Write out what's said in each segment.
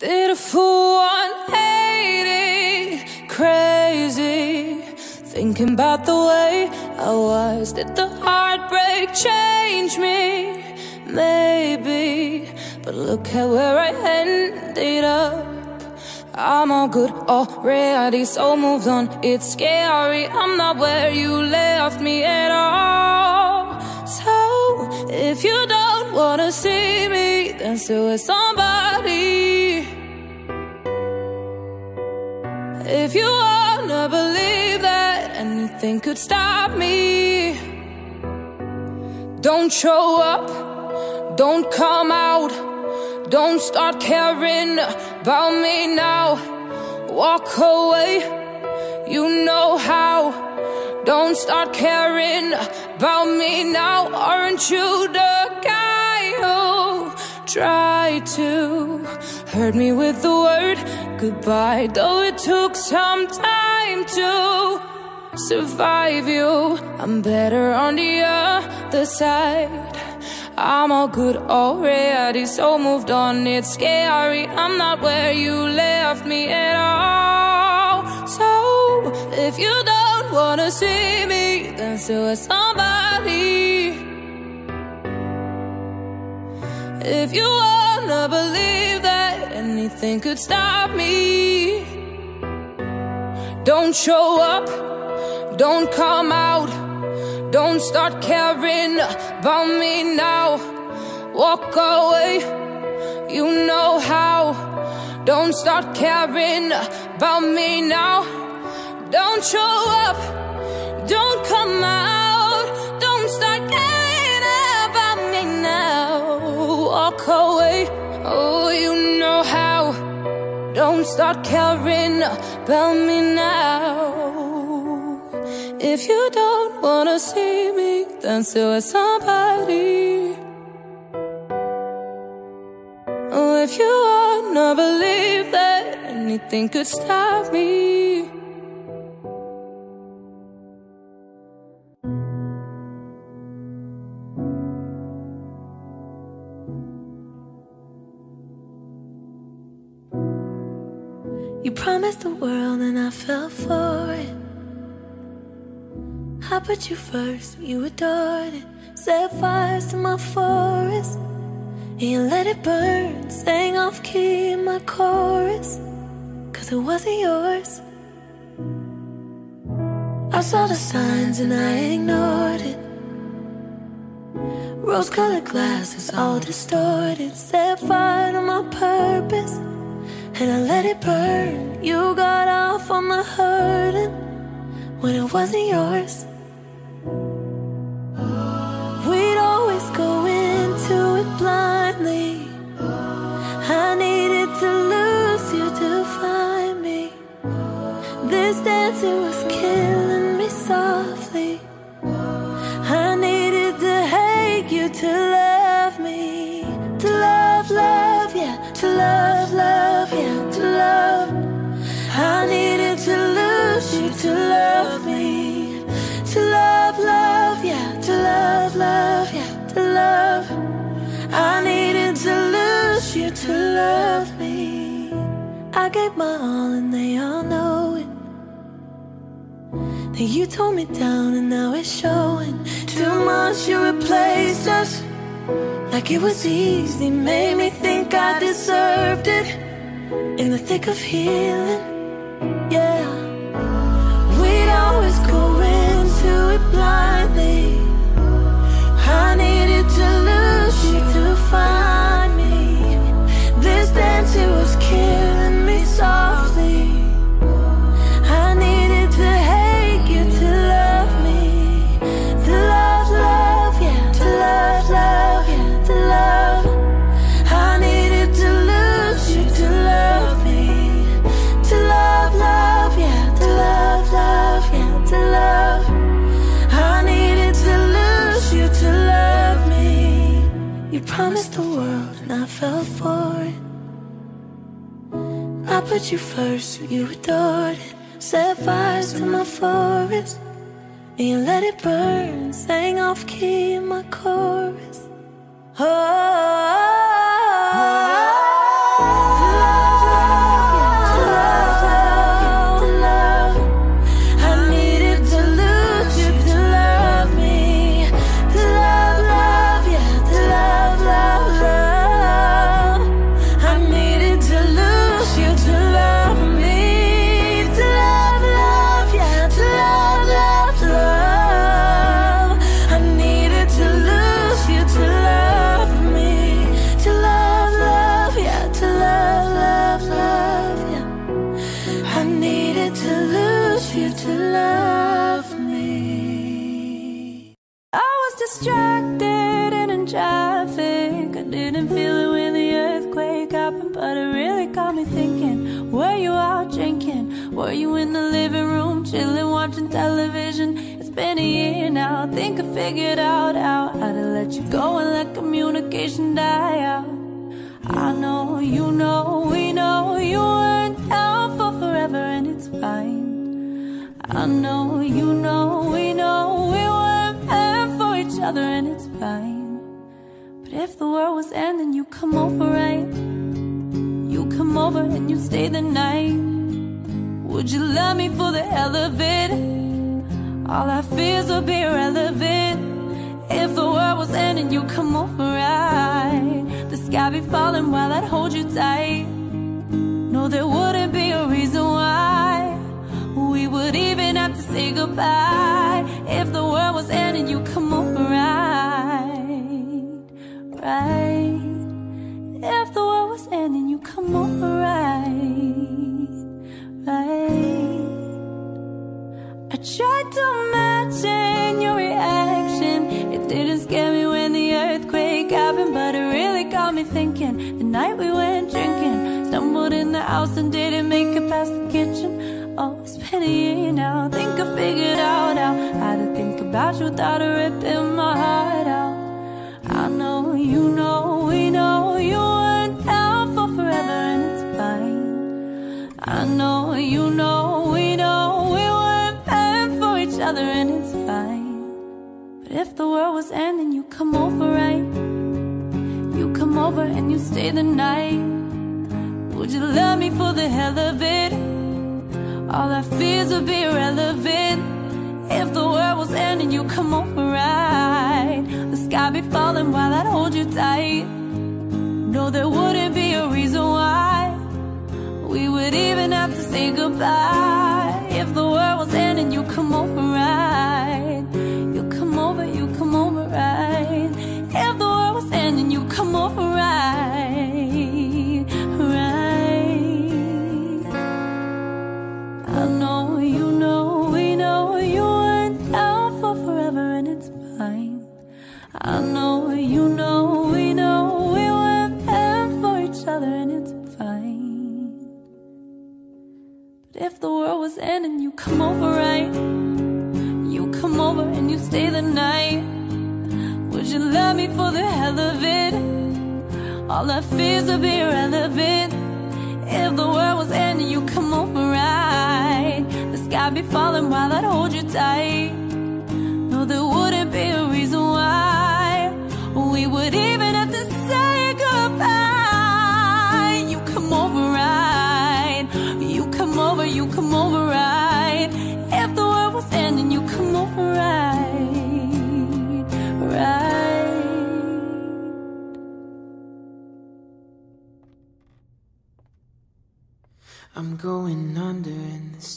Pitiful, 180, crazy, thinking about the way I was. Did the heartbreak change me? Maybe, but look at where I ended up. I'm all good already, so moved on, it's scary. I'm not where you left me at all. So, if you don't wanna see me, then stay with somebody. If you wanna believe that anything could stop me, don't show up, don't come out, don't start caring about me now. Walk away, you know how. Don't start caring about me now. Aren't you the guy who tried to hurt me with the word goodbye? Though it took some time to survive you, I'm better on the other side. I'm all good already, so moved on, it's scary. I'm not where you left me at all. So, if you don't wanna see me, then stay with somebody. If you wanna believe that anything could stop me, don't show up, don't come out, don't start caring about me now. Walk away, you know how. Don't start caring about me now. Don't show up, don't come out, don't start caring about me now. Walk away, oh, you know how. Don't start caring about me now. If you don't wanna see me, then stay with somebody. Oh, if you wanna believe that anything could stop me. You promised the world and I fell for it. I put you first, you adored it. Set fires to my forest, and you let it burn. Sang off key in my chorus, cause it wasn't yours. I saw the signs and I ignored it. Rose-colored glasses all distorted. Set fire to my purpose, and I let it burn. You got off on the hurting when it wasn't yours. Blindly, I needed to lose you to find me. This dance, it was killing me softly. I needed to hate you to love me. To love, love, yeah. To love, love, yeah. To love. I needed to lose you to love me. To love, love, yeah. To love, love, yeah. To love. I needed to lose you to love me. I gave my all and they all know it. Then you tore me down and now it's showing. Too much you replaced us, like it was easy, made me think I deserved it. In the thick of healing, yeah. We'd always go into it blindly. I needed to lose you to find me. This dance, it was killing me softly. I needed to hate you to love me. To love, love, yeah. To love, love, yeah. To love. I needed to lose you to love me. To love, love, yeah. To love, love, yeah. To love. I needed to lose you to love me. You promised the world and I fell for it. I put you first, you adored it. Set fires to my forest, and you let it burn. Sang off key in my chorus. Oh, to love. but it really got me thinking. Were you out drinking? Were you in the living room, chilling, watching television? It's been a year now, I think I figured out how to let you go and let communication die out. I know, you know, we know you weren't down for forever, and it's fine. I know, you know, we weren't meant for each other, and it's fine. If the world was ending, you come over, right? You come over and you stay the night. Would you love me for the hell of it? All our fears would be irrelevant. If the world was ending, you come over, right? The sky be falling while I'd hold you tight. No, there wouldn't be a reason why we would even have to say goodbye. If the world was ending, you come over, right? Right. If the world was ending, you come over, right? Right. I tried to imagine your reaction. It didn't scare me when the earthquake happened, but it really got me thinking. The night we went drinking, stumbled in the house and didn't make it past the kitchen. Oh, it's been a year now, I think I figured out how to think about you without ripping my heart out. I know, you know, we know you weren't down for forever, and it's fine. I know, you know, we weren't meant for each other, and it's fine. But if the world was ending, you come over, right? You come over and you stay the night. Would you love me for the hell of it? All our fears would be irrelevant. If the world was ending, you come over, right? The sky be falling while I'd hold you tight. No, there wouldn't be a reason why we would even have to say goodbye. If the world was ending, you come over, right? You come over, right? If the world was ending, you come over, right? Right. I know, you know, we know you weren't down for forever, and it's fine. I know, you know, we weren't meant for each other, and it's fine. But if the world was ending, you come over, right? You come over and you stay the night. Would you love me for the hell of it? All our fears would be irrelevant. If the world was ending, you come over, right? The sky be falling while I'd hold you tight. No, there wouldn't be a reason why we would even have to say goodbye. You come over, right? You come over, right? If the world was ending, you come over, right? Right. I'm going under, and this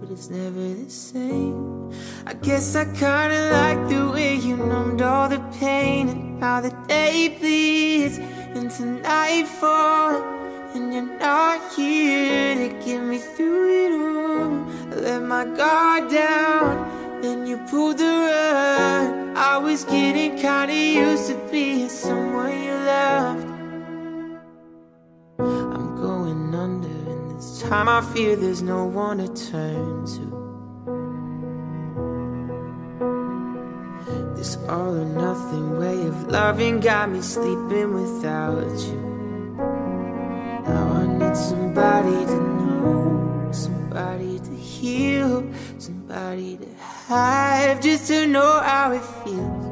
but it's never the same. I guess I kinda like the way you numbed all the pain, and how the day bleeds into nightfall, and you're not here to get me through it all. I let my guard down, then you pulled the rug. I was getting kinda used to being someone you loved. I'm going under, and this time I fear there's no one to turn to. This all or nothing way of loving got me sleeping without you. Now I need somebody to know, somebody to heal, somebody to have, just to know how it feels.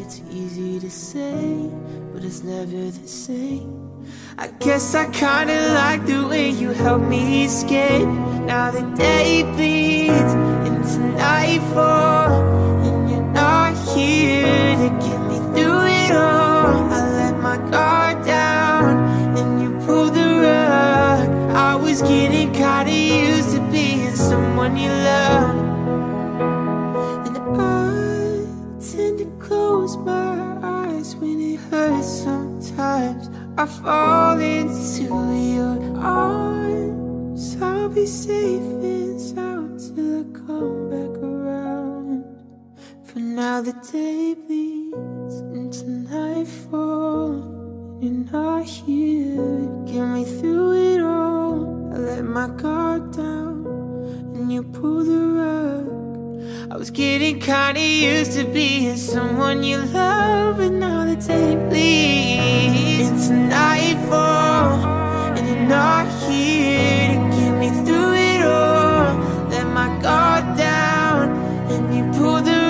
It's easy to say, but it's never the same. I guess I kinda like the way you helped me escape. Now the day bleeds into nightfall, not here to get me through it all. I let my guard down, and you pulled the rug. I was getting kinda used to being someone you loved. Now the day bleeds into nightfall, and you're not here to get me through it all. I let my guard down and you pulled the rug. I was getting kinda used to being someone you love, and now the day bleeds into nightfall, and you're not here to get me through it all. I let my guard down and you pulled the rug.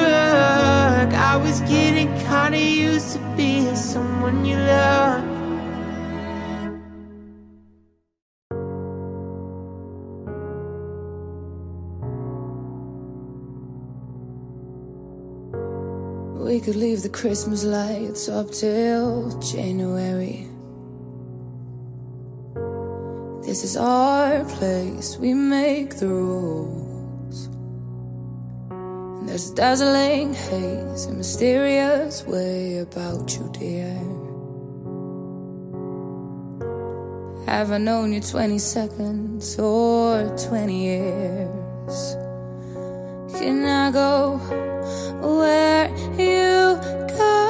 I was getting kinda used to being someone you love. We could leave the Christmas lights up till January. This is our place, we make the rules. And there's a dazzling haze, a mysterious way about you, dear. Have I known you 20 seconds or 20 years? Can I go where you go?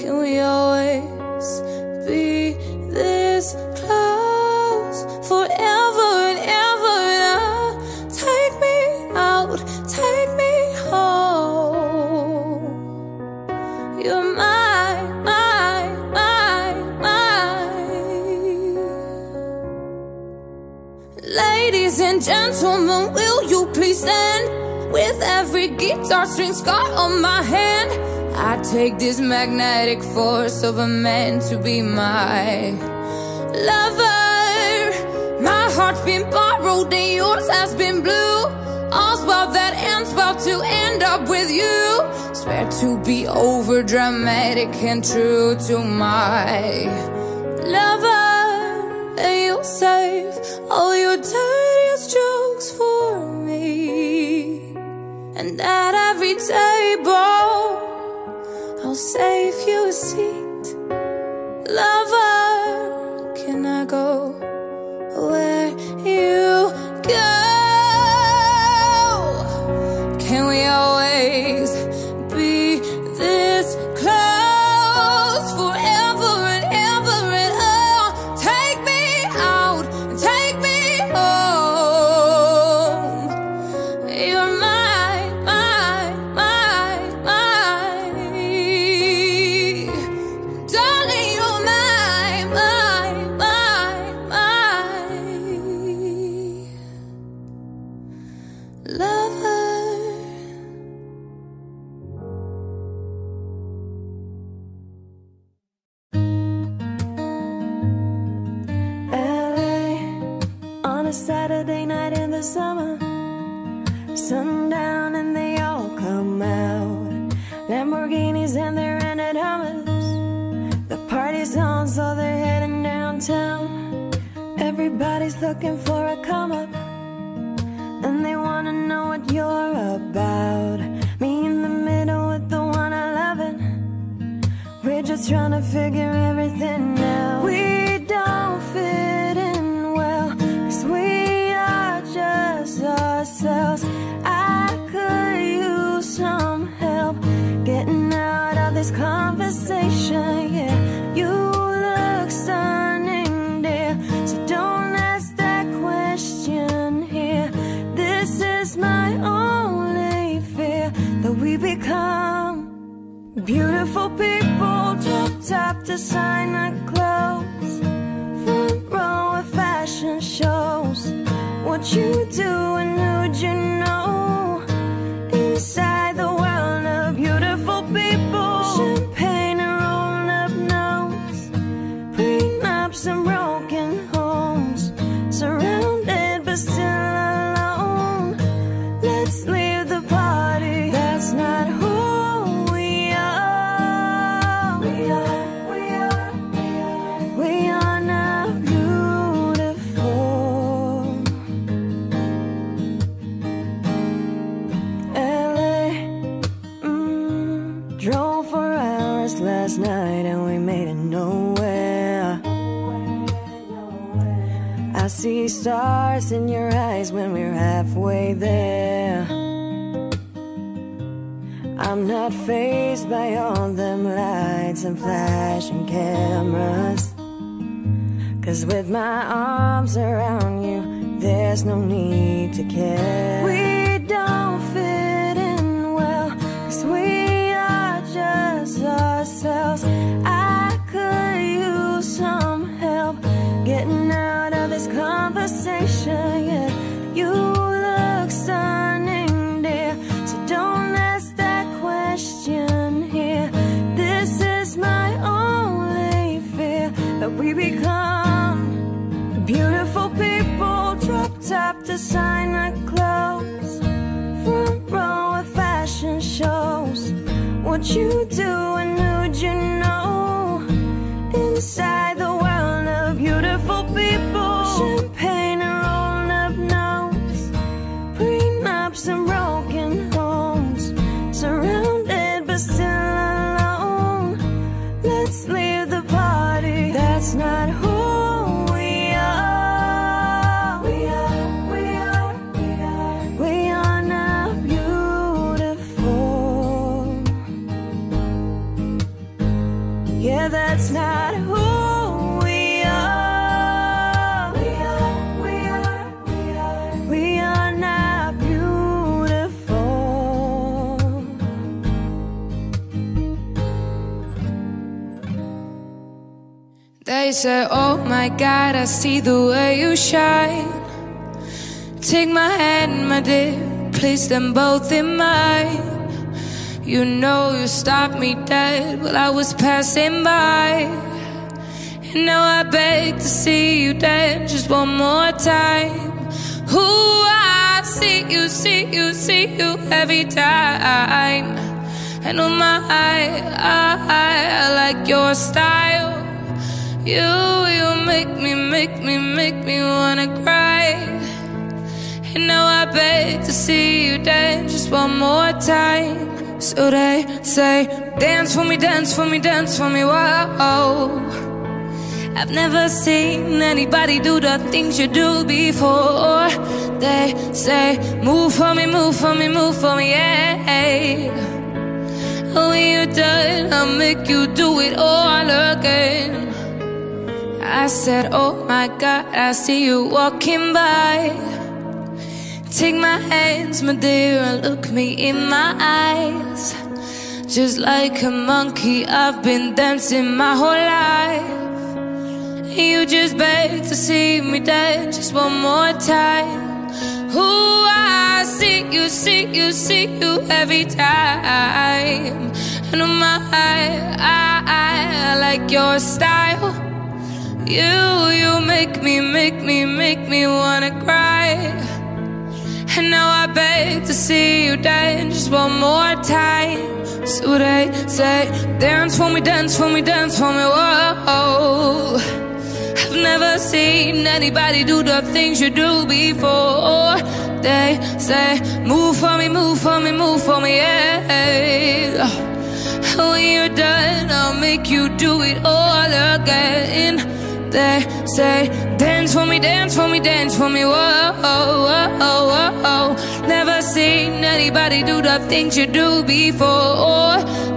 Can we always be this close? Forever and ever now. Take me out, take me home. You're my Ladies and gentlemen, will you please stand? With every guitar string scar on my hand, I take this magnetic force of a man to be my lover. My heart's been borrowed and yours has been blue. All's well that ends well to end up with you. Swear to be over dramatic and true to my lover. And you'll save all your dirtiest jokes for me. And at every table, I'll save you a seat. Lover, can I go where you go? Can we always be this close? Forever and ever and oh, take me out, take me home. You're my summer, sundown and they all come out, Lamborghinis and they're rented Hummers. The party's on so they're heading downtown. Everybody's looking for a come up and they wanna know what you're about. Me in the middle with the one I lovin'. We're just trying to figure everything out. We don't fit in well 'cause we ourselves. I could use some help getting out of this conversation, yeah. You look stunning, dear, so don't ask that question here. This is my only fear, that we become beautiful people, drop-top designer clothes, front row of fashion shows. What you do and who'd you know? Inside the world of beautiful people, champagne and rolled up nose, prenups and broken homes, surrounded but still alone. Let's leave the party. That's not who we are. We are, we are, we are, we are not last night and we made it nowhere. I see stars in your eyes when we're halfway there. I'm not fazed by all them lights and flashing cameras, 'cause with my arms around you, there's no need to care. We don't fit in well, 'cause we are just ourselves. I could use some help getting out of this conversation, yeah. You look stunning, dear, so don't ask that question here. This is my only fear, that we become beautiful people, drop-top designer clothes, front row of fashion shows. What you doing, who'd you know? Inside the world of beautiful people, champagne and rolled up nose, prenups and broken homes, surrounded but still alone. Let's leave the party, that's not who we are. We are, we are, we are, we are not beautiful. Yeah, that's not who. They say, oh my God, I see the way you shine. Take my hand, my dear, place them both in mine. You know you stopped me dead while I was passing by, and now I beg to see you dead just one more time. Ooh, I see you, see you, see you every time. And oh my, I like your style. You make me, make me, make me wanna cry. And now I beg to see you dance just one more time. So they say, dance for me, dance for me, dance for me, wow. I've never seen anybody do the things you do before. They say, move for me, move for me, move for me, yeah. When you're done, I'll make you do it all again. I said, oh my God, I see you walking by. Take my hands, my dear, and look me in my eyes. Just like a monkey, I've been dancing my whole life. You just beg to see me dance just one more time. Ooh, I see you, see you, see you every time. And oh my, I like your style. You make me, make me, make me wanna cry. And now I beg to see you dance just one more time. So they say, dance for me, dance for me, dance for me, whoa. I've never seen anybody do the things you do before. They say, move for me, move for me, move for me, yeah. When you're done, I'll make you do it all again. They say, dance for me, dance for me, dance for me, whoa, whoa, whoa, whoa. Never seen anybody do the things you do before.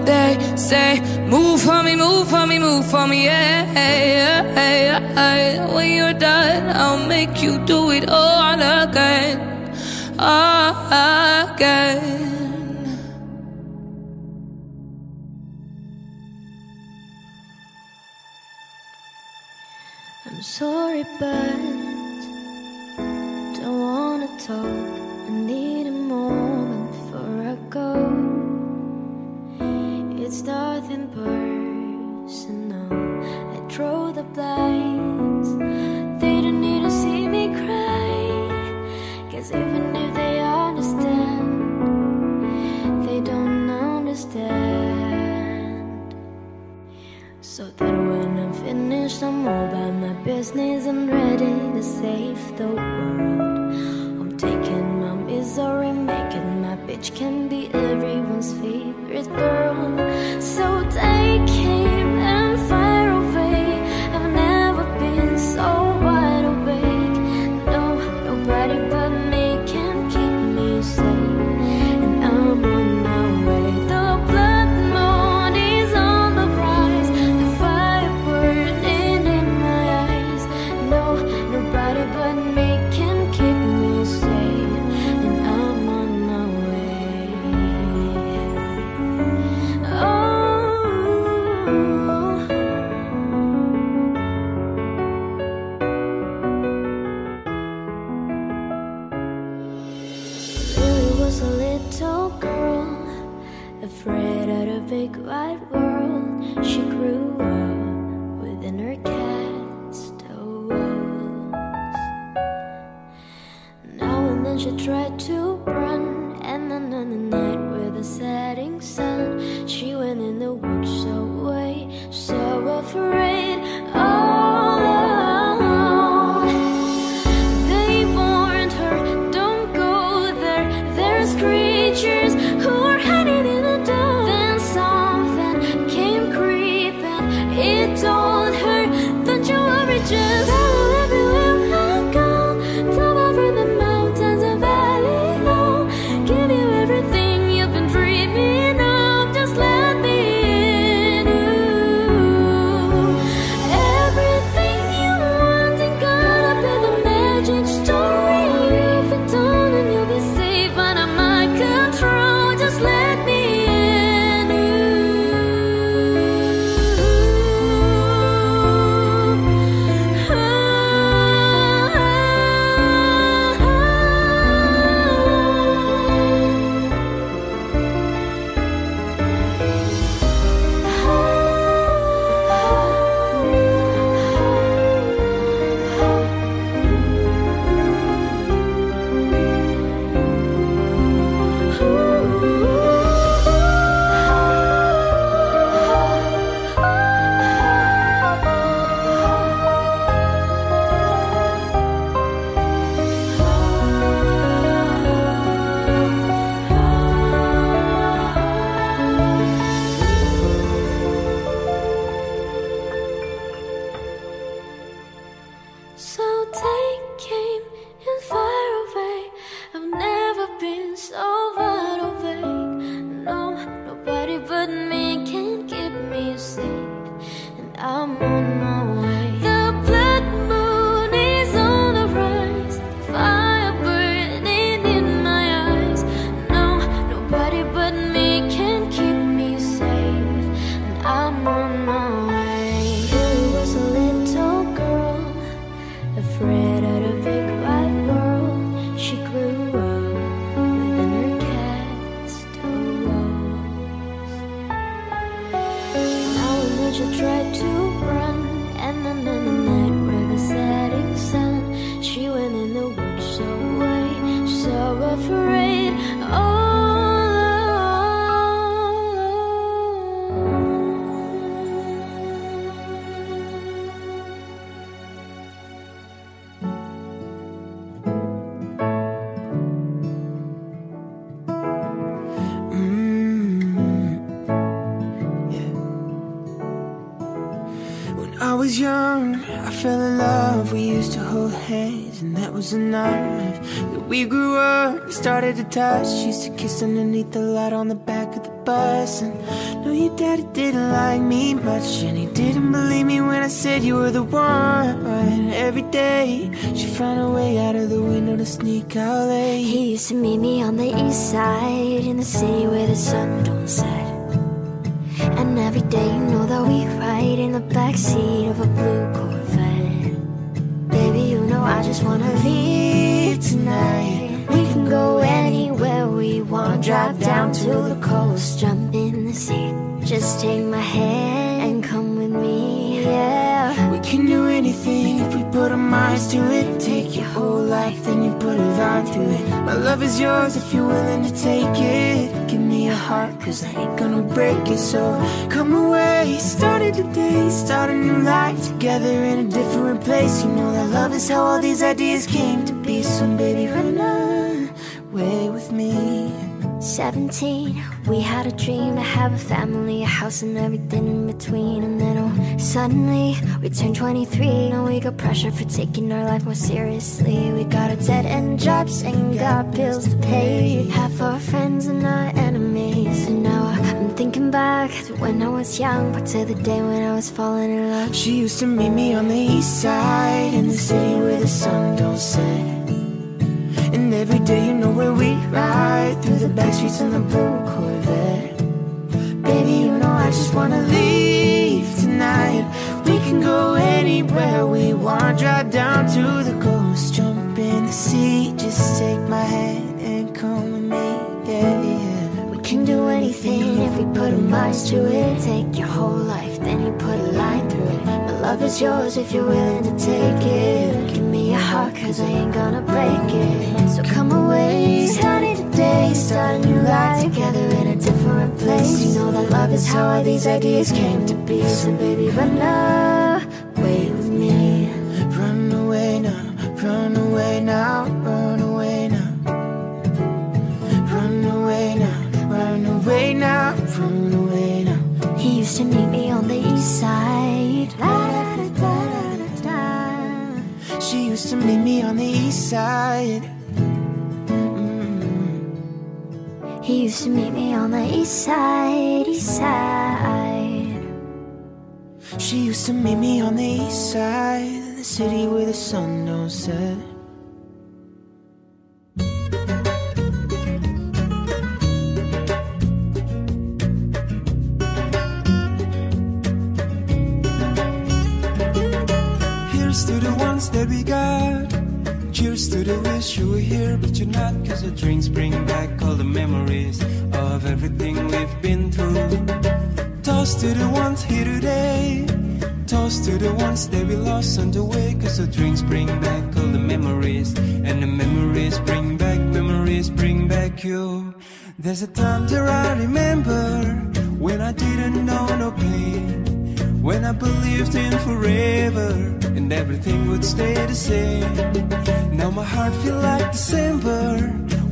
They say, move for me, move for me, move for me, yeah, yeah, yeah. When you're done, I'll make you do it all again, all again. I'm sorry, but don't wanna talk. I need a moment before I go. It's nothing personal. I draw the blinds. They don't need to see me cry. 'Cause even if they understand, they don't understand. So that when I'm finished, I'm all by my business and ready to save the world. I'm taking my misery, making my bitch can be everyone's favorite girl. So take him and fire away. I've never been so wide awake. No, nobody but me can keep me safe, and I'm on my way. was a little girl, afraid of the big wide world. She grew up within her cast walls. Now and then she tried to run, and then on the night with the setting sun, she went in the woods so away, so afraid. All alone, they warned her, don't go there, there's creatures who are hiding in the dark. Then something came creeping, it told her, don't you worry, just follow everywhere I go. Top over the mountains and valley low, give you everything you've been dreaming of, just let me in. Everything you want and gotta play the magic story. If you don't, then you'll be safe under my control, just let me in. So take aim and fire away. I've never been so wide awake. No, nobody but me can keep me safe, and I'm on my way. The blood moon is on the rise, fire burning in my eyes. No, nobody but me can keep me safe, and I'm on my way. Afraid of the big wide world, she grew up within her castle walls. Now and then she tried to run, and then in the night with the setting sun, she went in the woods away, so afraid. Oh. I was young, I fell in love. We used to hold hands, and that was enough. We grew up, we started to touch. Used to kiss underneath the light on the back of the bus. And no, your daddy didn't like me much, and he didn't believe me when I said you were the one. Every day, she'd find a way out of the window to sneak out late. He used to meet me on the east side, in the city where the sun don't set. And every day, you know that we ride in the backseat of a blue Corvette. Baby, you know I just wanna leave tonight. We can go anywhere we want, drive down to the coast, jump in the sea. Just take my hand and come with me, yeah. We can do anything if we put our minds to it. Take your whole life, then you put a line through it. My love is yours if you're willing to take it. Give me your heart, cause I ain't gonna break it. So come away, start it today, start a new life together in a different place. You know that love is how all these ideas came to be. So baby, run away with me. 17, we had a dream to have a family, a house and everything in between. And then oh, suddenly we turned 23, and we got pressure for taking our life more seriously. We got our dead-end jobs and got bills to pay, half our friends and our enemies. And now I'm thinking back to when I was young, but to the day when I was falling in love. She used to meet me on the east side, in the city where the sun don't set. And every day, you know where we ride, through the back streets in the blue Corvette. Baby, you know I just wanna leave tonight. We can go anywhere we want, drive down to the coast, jump in the sea. Just take my hand and come with me. close to it and take your whole life, then you put a line through it. My love is yours if you're willing to take it. Give me your heart, cause I ain't gonna break it. So come away, starting today, start a new life together in a different place. You know that love is how all these ideas came to be. So baby, run away with me. Run away now, run away now, run away now. Run away now. He used to meet me on the east side. La, da, da, da, da, da. She used to meet me on the east side. He used to meet me on the east side, east side. She used to meet me on the east side, the city where the sun don't set. That we got. Cheers to the wish you were here, but you're not. Cause the drinks bring back all the memories of everything we've been through. Toast to the ones here today. Toast to the ones that we lost on the way. Cause the drinks bring back all the memories, and the memories bring back you. There's a time that I remember when I didn't know no pain. When I believed in forever and everything would stay the same. Now my heart feels like December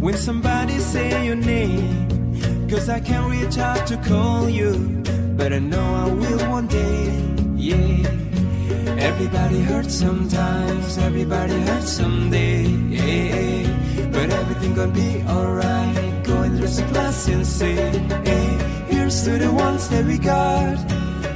when somebody say your name. Cause I can't reach out to call you, but I know I will one day. Yeah. Everybody hurts sometimes, everybody hurts someday. Yeah. But everything gonna be alright. Go and dress a glass and say, hey, here's to the ones that we got.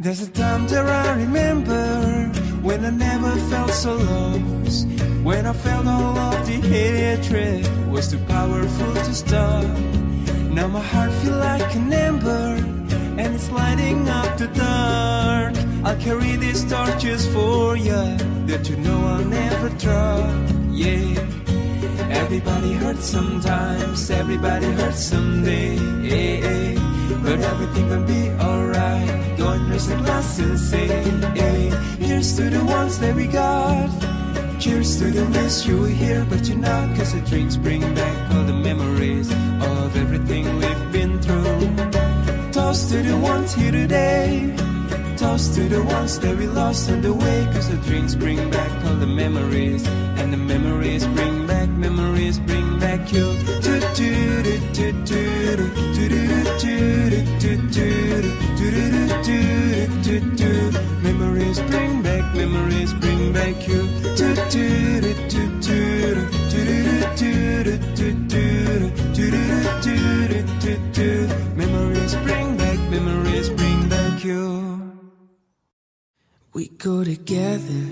There's a time that I remember when I never felt so lost. When I felt all of the hatred was too powerful to stop. Now my heart feels like an ember, and it's lighting up the dark. I'll carry these torches for you that you know I'll never drop. Yeah. Everybody hurts sometimes, everybody hurts someday. Yeah, yeah. But everything will be alright. Go and raise a glass and say, hey, here's to the ones that we got. Cheers to the wish you were here, but you're not. Cause the drinks bring back all the memories of everything we've been through. Toast to the ones here today. Toast to the ones that we lost on the way. Cause the drinks bring back all the memories, and the memories bring back you. Memories bring back you. Memories bring back you. We go together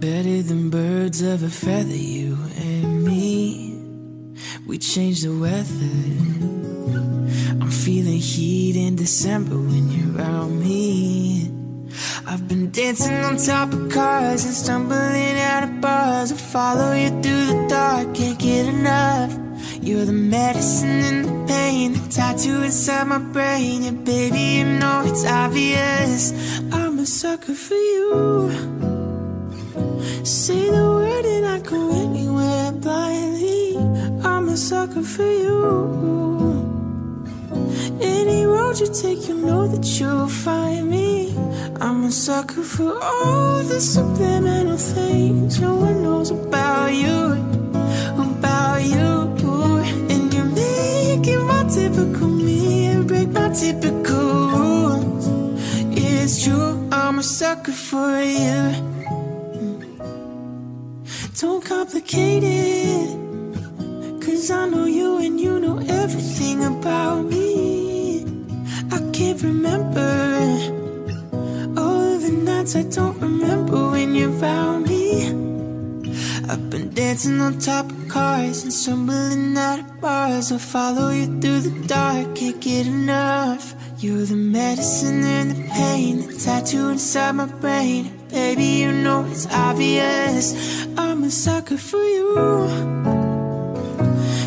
better than birds of a feather, you and me. We change the weather. I'm feeling heat in December when you're around me. I've been dancing on top of cars and stumbling out of bars. I follow you through the dark, can't get enough. You're the medicine and the pain, the tattoo inside my brain. And baby, you know it's obvious, I'm a sucker for you. Say the word and I go anywhere blindly. I'm a sucker for you. Any road you take, you know that you'll find me. I'm a sucker for all the subliminal things no one knows about you, about you. And you're making my typical me and break my typical rules. It's true, I'm a sucker for you. Don't complicate it, cause I know you and you know everything about me. can't remember all the nights I don't remember when you found me. I've been dancing on top of cars and stumbling out of bars. I'll follow you through the dark, can't get enough. You're the medicine and the pain, the tattoo inside my brain. Baby, you know it's obvious, I'm a sucker for you.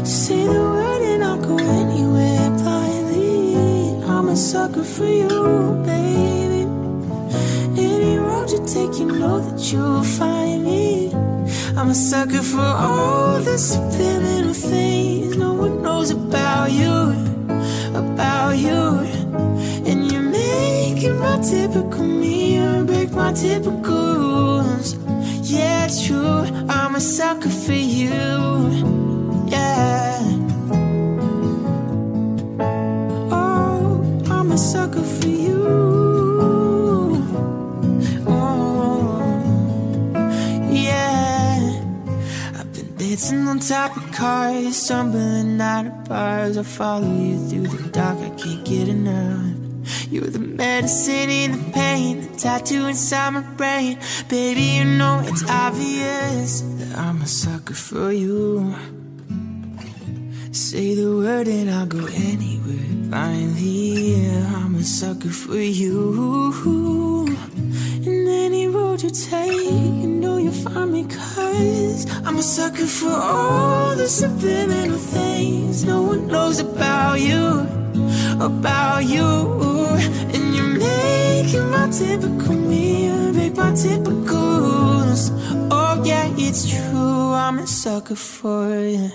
Say the word and I'll go anywhere blindly. I'm a sucker for you, baby. Any road you take, you know that you'll find me. I'm a sucker for all the subliminal things no one knows about you, about you. And you're making my typical me and break my typical rules. Yeah, it's true, I'm a sucker for you. Yeah. Oh, I'm a sucker for you. Oh, yeah. I've been dancing on top of cars, stumbling out of bars. I follow you through the dark, I can't get enough. You're the medicine in the pain, the tattoo inside my brain. Baby, you know it's obvious that I'm a sucker for you. Say the word and I'll go anywhere blindly. Yeah, I'm a sucker for you. And any road you take, you know you'll find me, 'cause I'm a sucker for all the subliminal things no one knows about you, about you. And you're making my typical me and break my typicals. Oh yeah, it's true, I'm a sucker for you.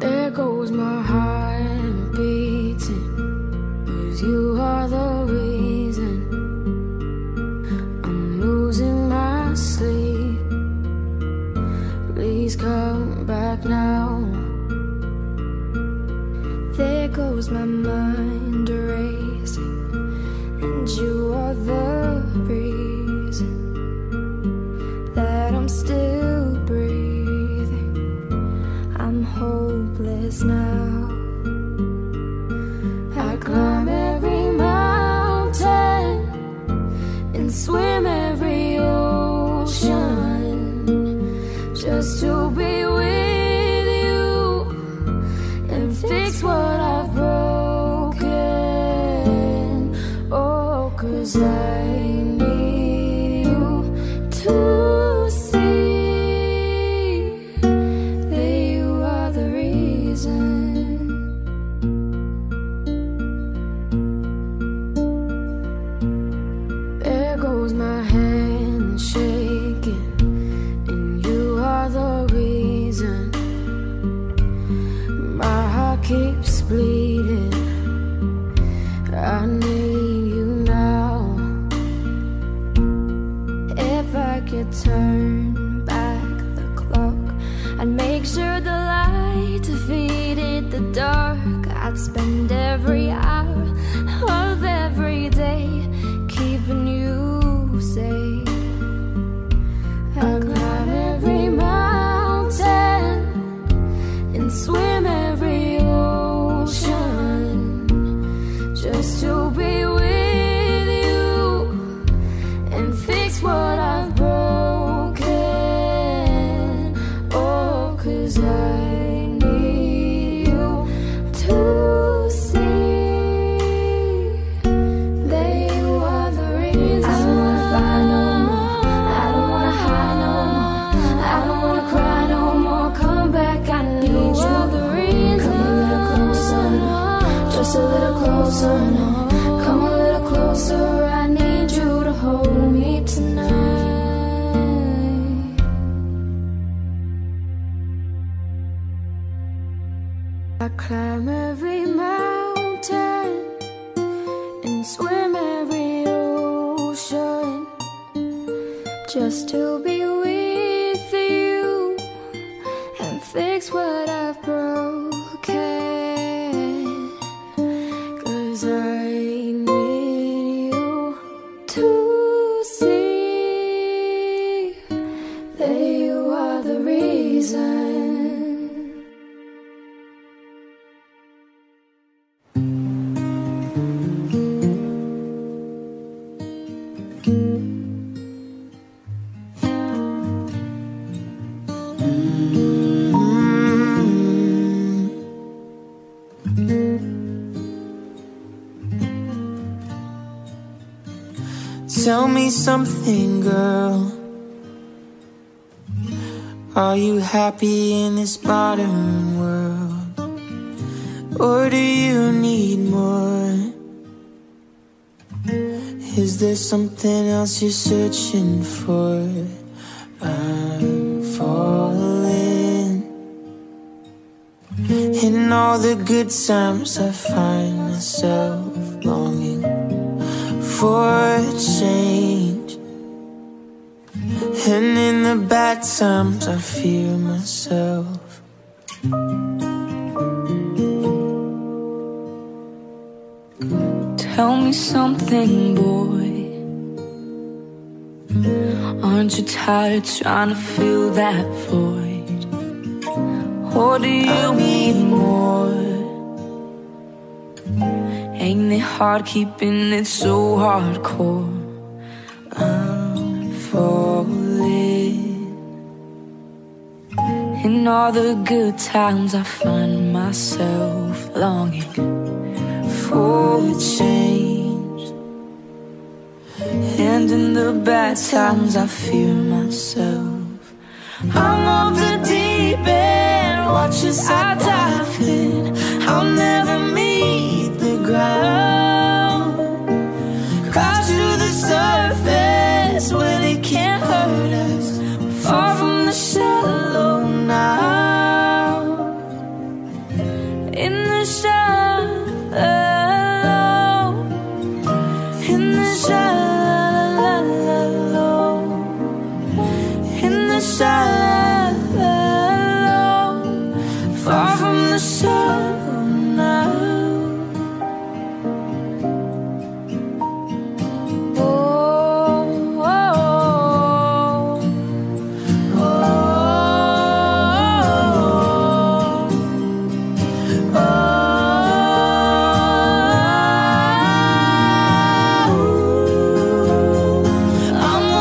There goes my heart beating, 'cause you are the reason I'm losing my sleep. Please come back now. There goes my mind racing, and you are the reason that I'm still breathing. I'm hopeless now. I climb every mountain and swim every ocean just to be with you and fix what I've broken. Oh, 'cause I need you to see that you are the reason. My hand shaking, and you are the reason my heart keeps bleeding. I need you now. If I could turn back the clock, I'd make sure the light defeated the dark. I'd spend every hour of every day keeping you. Say I climb every mountain and swim every ocean just to be with you and fix what I've broken. Oh, 'cause I need you to see that you are the reason. Just a little closer, no. Come a little closer, I need you to hold me tonight. I climb every mountain and swim every ocean just to be with you and fix what I've broken. Tell me something, girl. Are you happy in this modern world? Or do you need more? Is there something else you're searching for? I'm falling. In all the good times I find myself longing for change, and in the bad times I fear myself. Tell me something, boy. Aren't you tired trying to fill that void? Or do you need more? Ain't it hard keeping it so hardcore? I'm falling. In all the good times I find myself longing for change, and in the bad times I fear myself. I'm off the deep end, watch as I dive in. I'll never meet the ground. Crash to the surface where they can't hurt us. We're far from the shallow now. In the shallow. Far from the sun now. Oh, oh, oh, oh, oh. I'm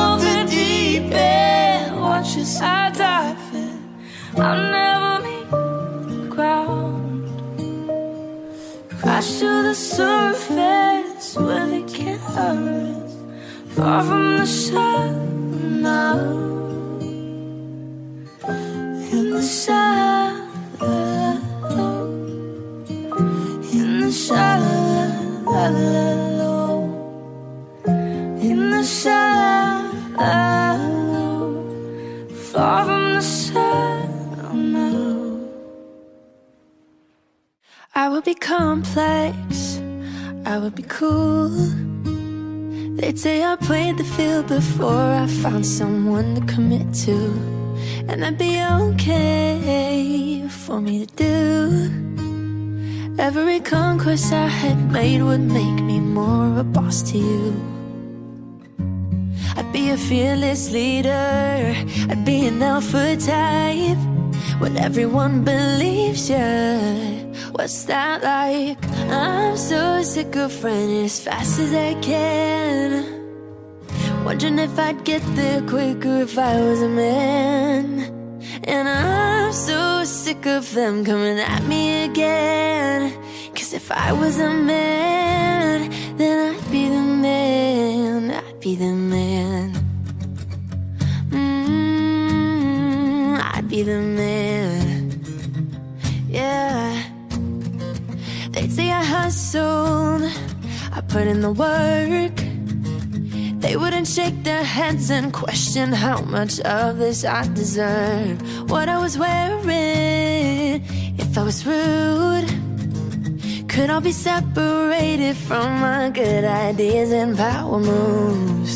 off the deep end, watch as I dive in. I'll never meet. Crash to the surface where they can't hurt us. Far from the shallow now. In the shallow. In the shallow. In the shallow. Far from the shallow now. I would be complex, I would be cool. They'd say I played the field before I found someone to commit to. And that'd be okay for me to do. Every conquest I had made would make me more of a boss to you. I'd be a fearless leader, I'd be an alpha type. When everyone believes you, what's that like? I'm so sick of running as fast as I can, wondering if I'd get there quicker if I was a man. And I'm so sick of them coming at me again, 'cause if I was a man, then I'd be the man, I'd be the man. I'd be the man. Yeah. They'd say I hustled, I put in the work. They wouldn't shake their heads and question how much of this I deserve. What I was wearing, if I was rude, could all be separated from my good ideas and power moves.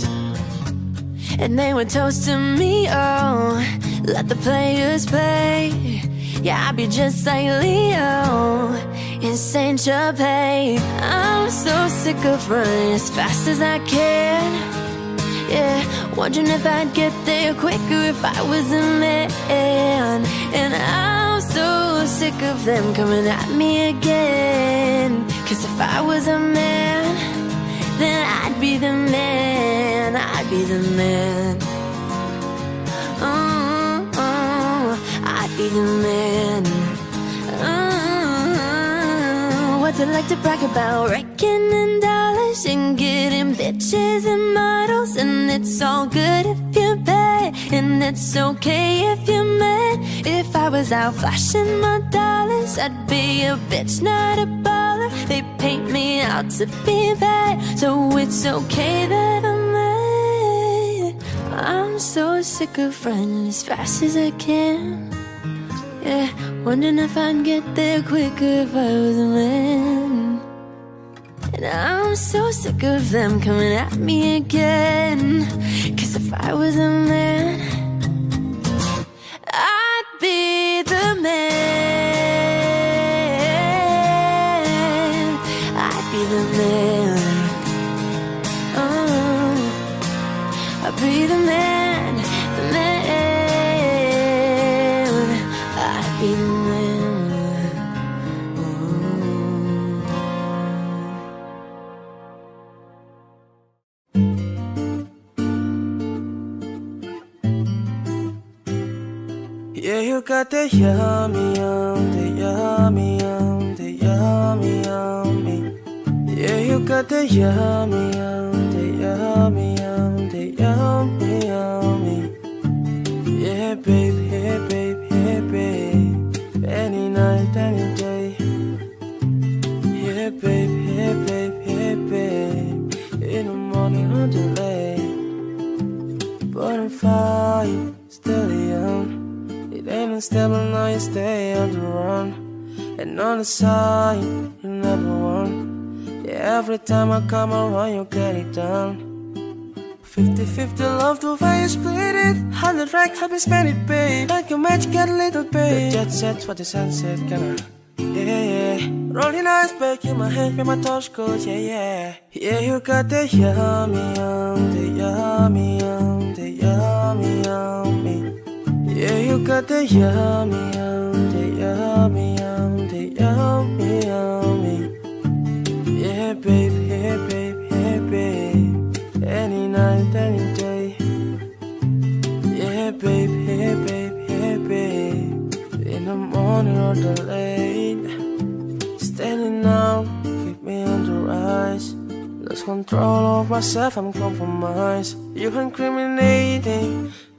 And they would toast to me, oh, let the players play. Yeah, I'd be just like Leo in Saint Tropez. I'm so sick of running as fast as I can, yeah, wondering if I'd get there quicker if I was a man. And I'm so sick of them coming at me again, 'cause if I was a man, then I'd be the man, I'd be the man. I'd be the man. What's it like to brag about? Reckoning dollars cash and getting bitches and models. And it's all good if you're bad, and it's okay if you're mad. If I was out flashing my dollars, I'd be a bitch, not a baller. They paint me out to be bad, so it's okay that I'm mad. I'm so sick of running as fast as I can. Yeah, wondering if I'd get there quicker if I was a man. And I'm so sick of them coming at me again, 'cause if I was a man, I'd be the man. I'd be the man. Oh, I'd be the man. Yeah, you got that yummy, yum, that yummy, yum, that yummy, yummy. Yeah, you got that yummy, yum, that yummy, yum, that yummy, yummy. Yeah, babe, yeah, babe, yeah, babe. Any night, any day. Yeah, babe, yeah, babe, yeah, babe. In the morning or delay, but I'm fine, still young. It ain't a stable, now you stay on the run. And on the side, you never won. Yeah, every time I come around, you get it done. 50-50 love, the way you split it. 100 racks, help me spend it, babe. Like a match, get a little bit. The jet set for the sunset, can I? Yeah, yeah. Rolling eyes back in my head, with my touch cold, yeah, yeah. Yeah, you got the yummy, yum, the yummy, yum, the yummy, yummy. Yeah, you got the yummy, yum, the yummy, yum, the yummy, yummy. Yeah, babe, yeah, babe, yeah, babe. Any night, any day. Yeah, babe, yeah, babe, yeah, babe. In the morning or the late. Standing out, keep me on the rise. Lost control of myself, I'm compromised. You incriminating,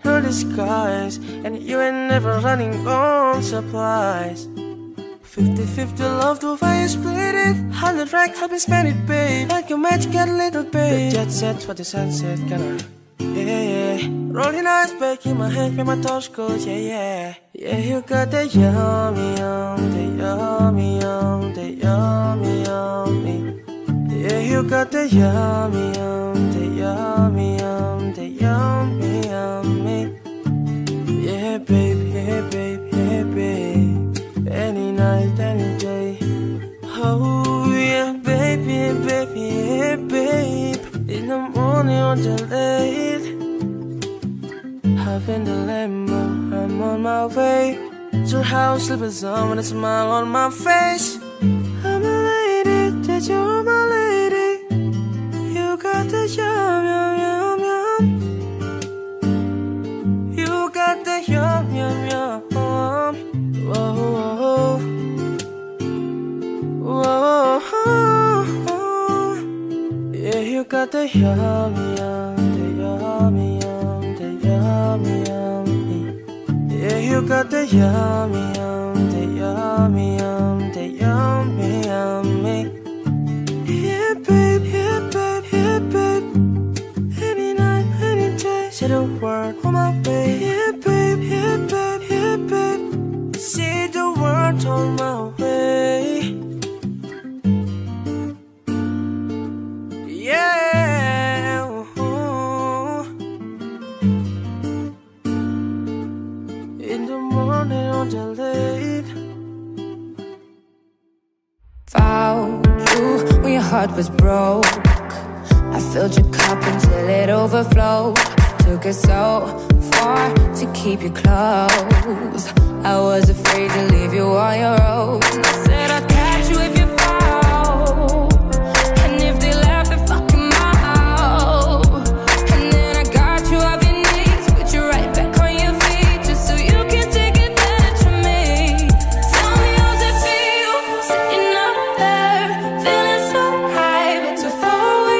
no disguise, and you ain't never running on supplies. 50-50 love, the way you split it. 100 racks, help me spend it, babe. Like a match, get a little bit. The jet set for the sunset, can I? Yeah, yeah. Rolling eyes back in my head, with my touch cold, yeah, yeah. Yeah, you got that yummy, yum, that yummy, yum, that yummy, yummy. Yeah, you got that yummy, yum, that yummy, yum, that yummy, yummy. Yeah, babe, yeah, babe, yeah, babe. Any night, any day. Oh, yeah, baby, yeah, baby, yeah, babe. In the morning or the late. I've been the limo, I'm on my way to house, slippers on with a smile on my face. I'm a lady, that you're my lady. You got the yum, yum, yum, yum. You got the yum, yum, yum. Whoa, whoa, whoa, whoa. Yeah, you got the yum, yum, the yum, yum, the yum, yum. Yeah, you got the yum, yum, the yum, yum, the yum, yum. Yeah, babe, yeah, babe. Yeah, babe, any night, any day. Say the word on my way. Yeah, babe, yeah, babe, yeah, babe. Say the word on my way. Yeah, in the morning or the late. Found you when your heart was broke. I filled your cup until it overflowed. Took it so far to keep you close. I was afraid to leave you on your own. I said I'd catch you if you fall, and if they laugh, they fucking mouth. And then I got you off your knees, put you right back on your feet, just so you can take advantage of me. Tell me how's it feel, sitting up there, feeling so high, but too far away.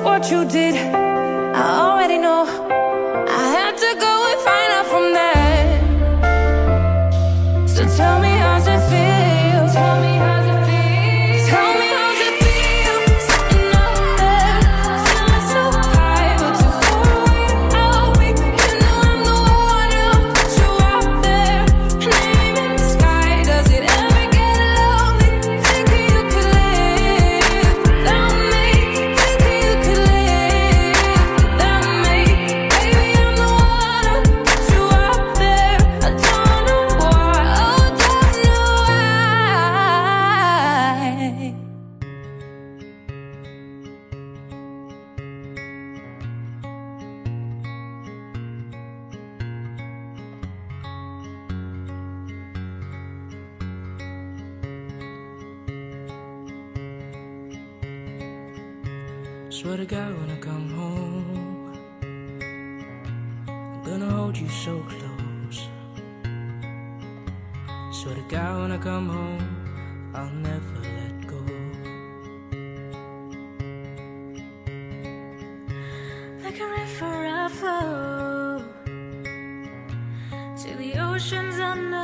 just what you did, I already know. I had to go and find out from there. So tell me how's it feel, tell me how's it feel, tell me how's it feel. Sitting up there, feeling so high, but too far away out. You know I'm the one who put you out there, name in the sky. Does it ever get lonely, thinking you could live without me, thinking you could live without me? Baby, I'm the one who put you out there. I don't know why, oh, don't know why. Swear to God, when I come home, I'm gonna hold you so close. Swear to God, when I come home, I'll never let go. Like a river I flow to the oceans I know.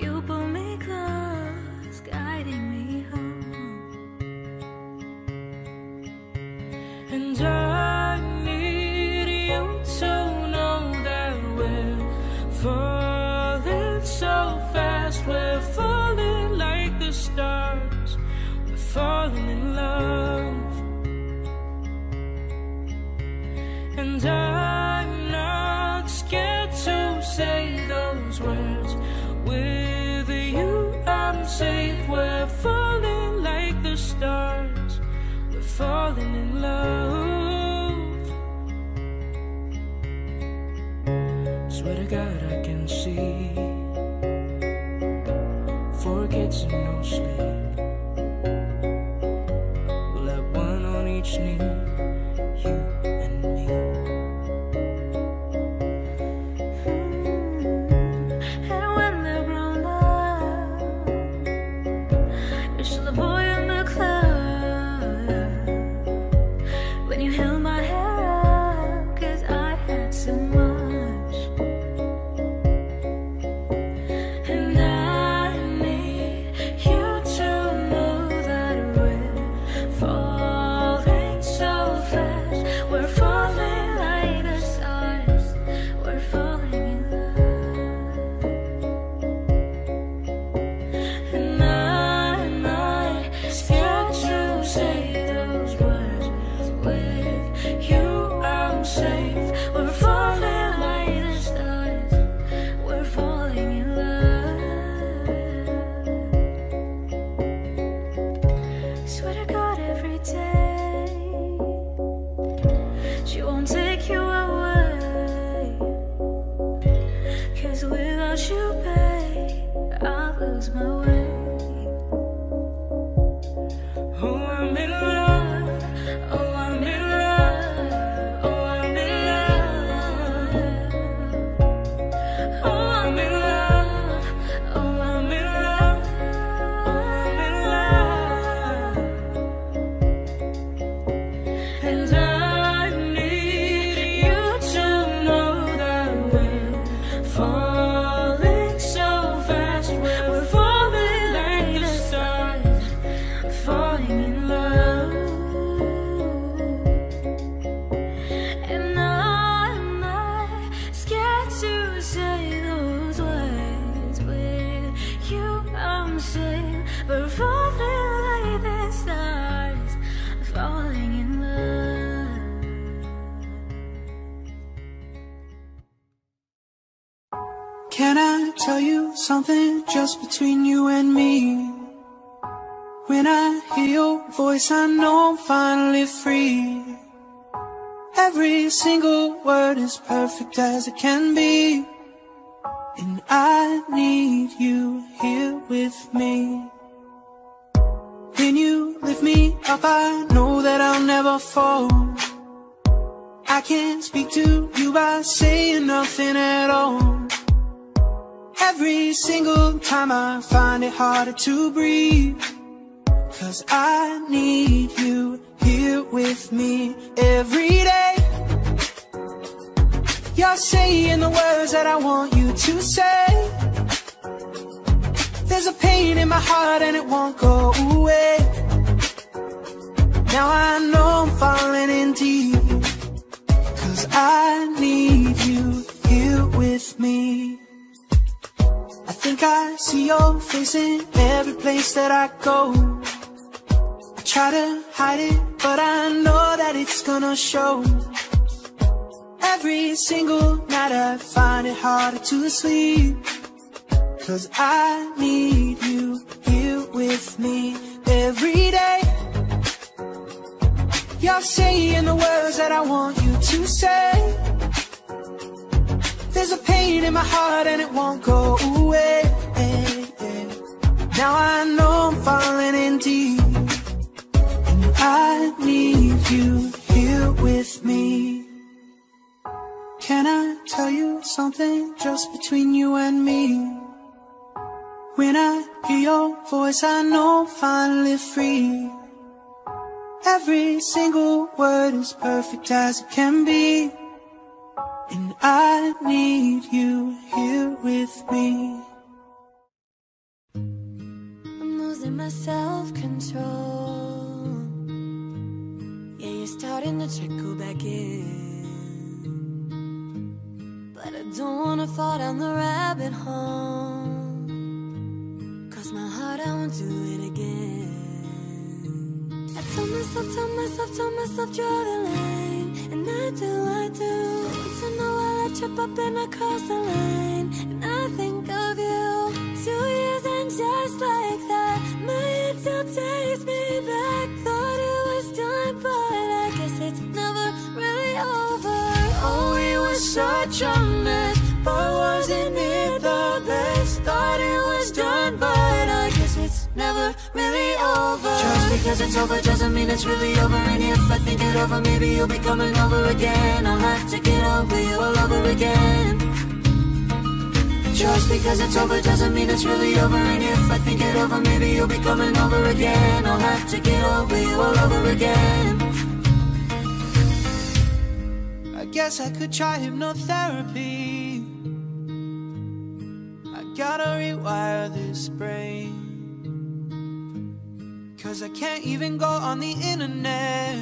You pull me close, guiding me home. And I need you to know that we're falling so fast. We're falling like the stars. We're falling in love. And I'm not scared to say those words. With you, I'm safe. We're falling like the stars. We're falling in love. Swear to God, I can see 4 kids and no sleep. We'll have one on each knee, you and me. And when they're grown up, you're still the boy in the club. When you held my hair up, 'cause I had so much. And I need you to know that we're falling so fast. We're falling like the stars. We're falling in love. And I'm not scared to say those words. With you, I'm safe. We're falling like the stars. We're falling in love. Swear to God, every day she won't take you away. 'Cause without you, babe, I'll lose my way. Oh, I'm in love. Oh, I'm in love. Oh, I'm in love. Oh, I'm in love. Oh, I'm in love. Oh, I'm in love. And I need you to know that we're falling so fast. We're falling like the stars. We're falling in love. And I'm not scared to say those words. With you, I'm safe. We're falling like the stars. Falling in love. Can I tell you something just between you and me? When I hear your voice, I know I'm finally free. Every single word is perfect as it can be. And I need you here with me. When you lift me up, I know that I'll never fall. I can't speak to you by saying nothing at all. Every single time I find it harder to breathe. 'Cause I need you here with me every day. You're saying the words that I want you to say. There's a pain in my heart and it won't go away. Now I know I'm falling in deep, 'cause I need you here with me. I think I see your face in every place that I go. I try to hide it, but I know that it's gonna show. Every single night I find it harder to sleep, 'cause I need you here with me every day. You're saying the words that I want you to say. There's a pain in my heart and it won't go away. Now I know I'm falling in deep, and I need you here with me. Can I tell you something just between you and me? When I hear your voice, I know I'm finally free. Every single word is perfect as it can be, and I need you here with me. I'm losing my self-control. Yeah, you're starting to trickle back in, but I don't wanna fall down the rabbit hole. My heart, I won't do it again. I tell myself, draw the line. And I do. Once in a while I trip up and I cross the line, and I think of you. 2 years and just like that, my head still takes me back. Thought it was done, but I guess it's never really over. Oh, we were such a mess, but wasn't it the best? Thought it was done, but I guess it's never really over. Just because it's over doesn't mean it's really over. And if I think it over, maybe you'll be coming over again. I'll have to get over you all over again. Just because it's over doesn't mean it's really over. And if I think it over, maybe you'll be coming over again. I'll have to get over you all over again. I guess I could try hypnotherapy. Gotta rewire this brain, 'cause I can't even go on the internet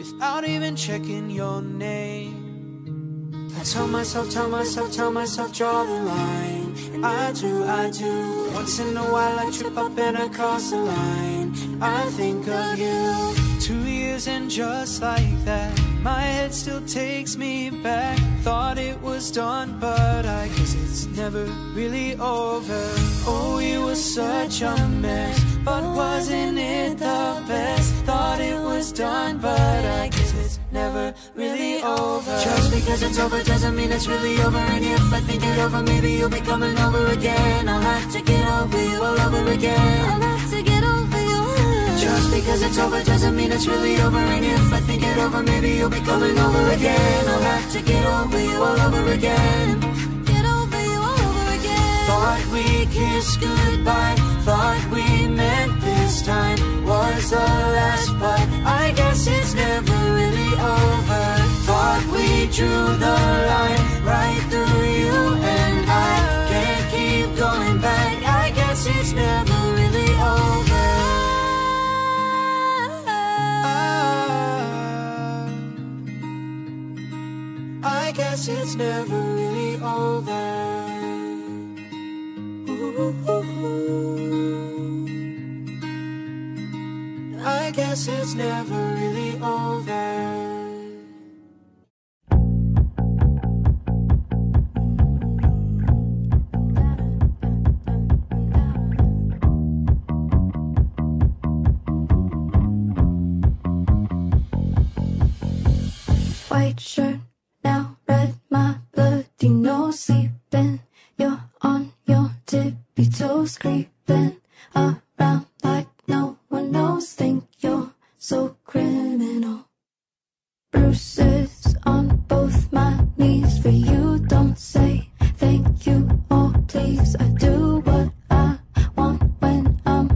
without even checking your name. I tell myself, draw the line. And I do. Once in a while I trip up and I cross the line. I think of you. 2 years and just like that, my head still takes me back. Thought it was done, but I guess it's never really over. Oh, you were such a mess, but wasn't it the best? Thought it was done, but I guess it's never really over. Just because it's over doesn't mean it's really over. And if I think it over, maybe you'll be coming over again. I'll have to get over you all over again. I'll have to get over you. Just because it's over doesn't mean it's really over. And if I think it over, maybe you'll be coming over again. I'll have to get over you all over again. Get over you all over again. Thought we kissed goodbye, thought we meant this time was the last, but I guess it's never really over. Thought we drew the line right through you and I. Can't keep going back, I guess it's never really over. I guess it's never really over. Ooh. I guess it's never really over. White shirt, no sleeping, you're on your tippy toes, creeping around like no one knows. Think you're so criminal. Bruises on both my knees for you. Don't say thank you or please. I do what I want when I'm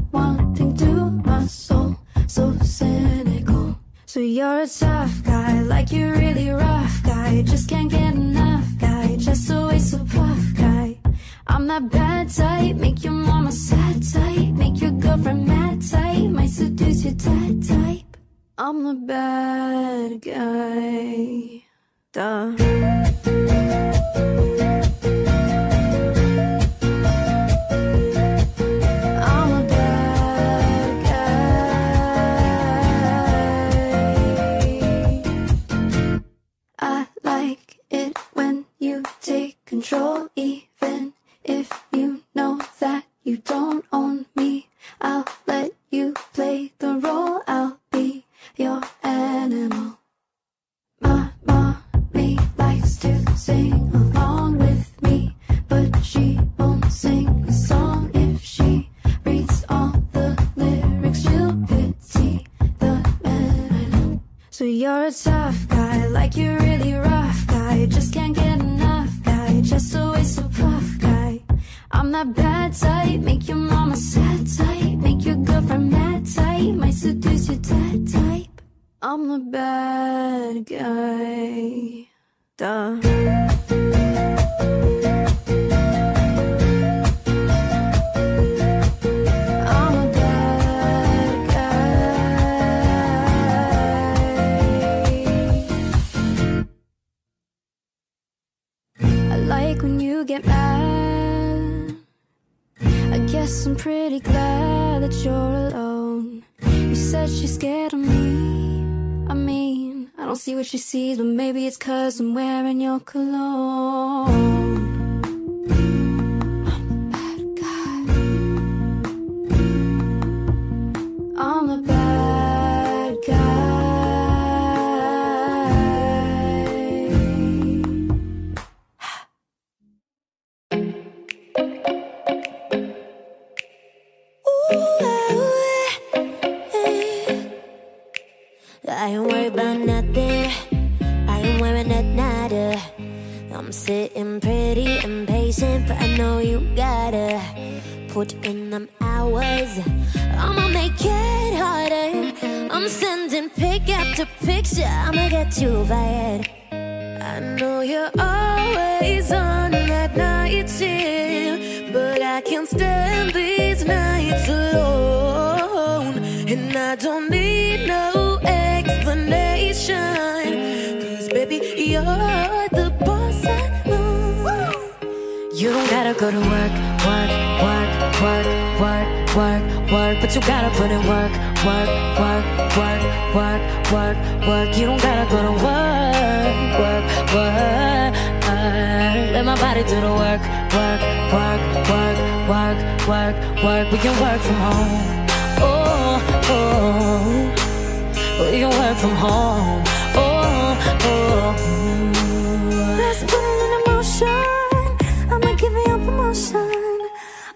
so cynical. So you're a tough guy, like you're really rough guy. Just can't get enough guy, just a waste of puff guy. I'm that bad type, make your mama sad type, make your girlfriend mad type, might seduce your dad type. I'm the bad guy, duh. Control, even if you know that you don't own me. I'll let you play the role, I'll be your animal. My mommy likes to sing along with me, but she won't sing the song if she reads all the lyrics. She'll pity the man I know. So you're a tough guy, like you're really rough guy, just can't get enough guy, just a waste of puff guy. I'm that bad type, make your mama sad type, make your girlfriend mad type, might seduce your dad type. I'm the bad guy, duh. Like when you get mad, I guess I'm pretty glad that you're alone. You said she's scared of me, I mean, I don't see what she sees, but maybe it's 'cause I'm wearing your cologne. I'm the bad guy, I'm the bad guy. I ain't worried about nothing, I ain't worried at nada. I'm sitting pretty impatient, but I know you gotta put in them hours. I'ma make it harder, I'm sending pic after picture, I'ma get you fired. I know you're always on that night shift, but I can't stand these nights alone. And I don't need no explanation, 'cause baby, you're the boss I know. You don't gotta go to work, work, work, work, work, work, work, but you gotta put in work, work, work, work, work, work, work. You don't gotta go to work, work, work. Let my body do the work, work, work, work, work, work, work. We can work from home. Oh, oh. We can work from home. Oh, oh. Let's put it in motion. I'ma give you a promotion.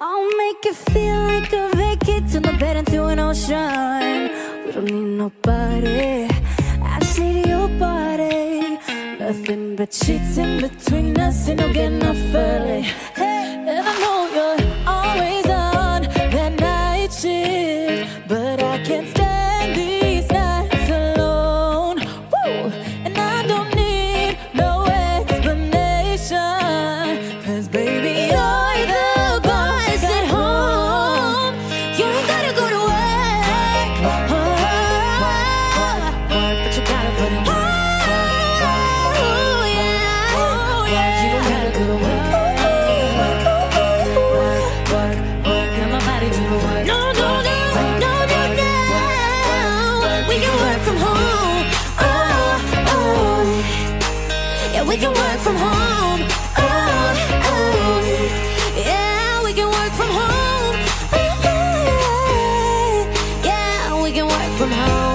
I'll make you feel like a vacation. Turn the bed into an ocean. We don't need nobody. I see your body. Nothing but sheets in between us, and you'll get enough early. Hey, and I know you're always on that night shift, but I can't stand. From home.